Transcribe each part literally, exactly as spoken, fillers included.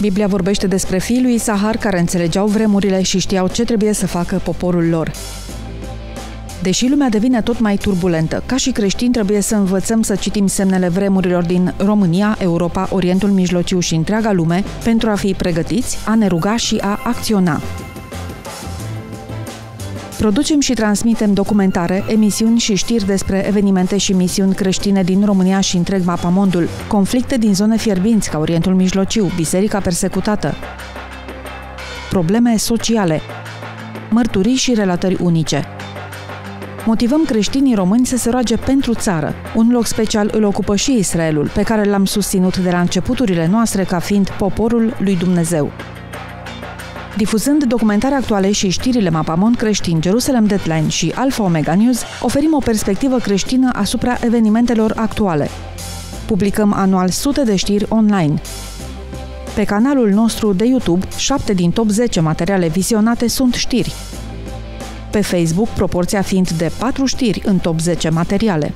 Biblia vorbește despre fiii lui Sahar care înțelegeau vremurile și știau ce trebuie să facă poporul lor. Deși lumea devine tot mai turbulentă, ca și creștini trebuie să învățăm să citim semnele vremurilor din România, Europa, Orientul Mijlociu și întreaga lume pentru a fi pregătiți, a ne ruga și a acționa. Producem și transmitem documentare, emisiuni și știri despre evenimente și misiuni creștine din România și întreg Mapamondul, conflicte din zone fierbinți ca Orientul Mijlociu, biserica persecutată, probleme sociale, mărturii și relatări unice. Motivăm creștinii români să se roage pentru țară. Un loc special îl ocupă și Israelul, pe care l-am susținut de la începuturile noastre ca fiind poporul lui Dumnezeu. Difuzând documentare actuale și știrile Mapamon creștin, Jerusalem Deadline și Alfa Omega News, oferim o perspectivă creștină asupra evenimentelor actuale. Publicăm anual sute de știri online. Pe canalul nostru de YouTube, șapte din top zece materiale vizionate sunt știri. Pe Facebook, proporția fiind de patru știri în top zece materiale.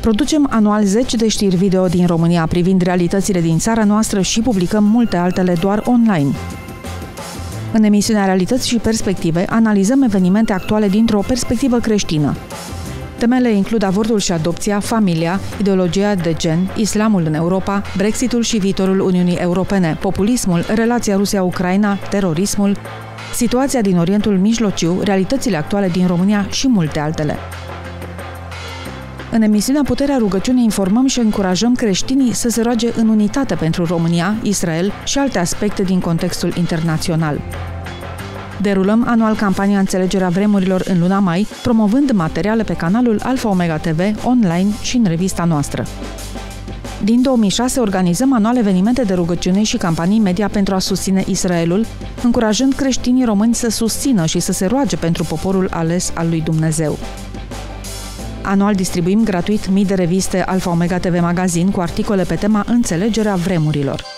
Producem anual zeci de știri video din România privind realitățile din țara noastră și publicăm multe altele doar online. În emisiunea Realități și Perspective analizăm evenimente actuale dintr-o perspectivă creștină. Temele includ avortul și adopția, familia, ideologia de gen, islamul în Europa, Brexitul și viitorul Uniunii Europene, populismul, relația Rusia-Ucraina, terorismul, situația din Orientul Mijlociu, realitățile actuale din România și multe altele. În emisiunea Puterea Rugăciunii informăm și încurajăm creștinii să se roage în unitate pentru România, Israel și alte aspecte din contextul internațional. Derulăm anual campania Înțelegerea Vremurilor în luna mai, promovând materiale pe canalul Alfa Omega T V, online și în revista noastră. Din două mii șase organizăm anual evenimente de rugăciune și campanii media pentru a susține Israelul, încurajând creștinii români să susțină și să se roage pentru poporul ales al lui Dumnezeu. Anual distribuim gratuit mii de reviste Alfa Omega T V Magazin cu articole pe tema Înțelegerea Vremurilor.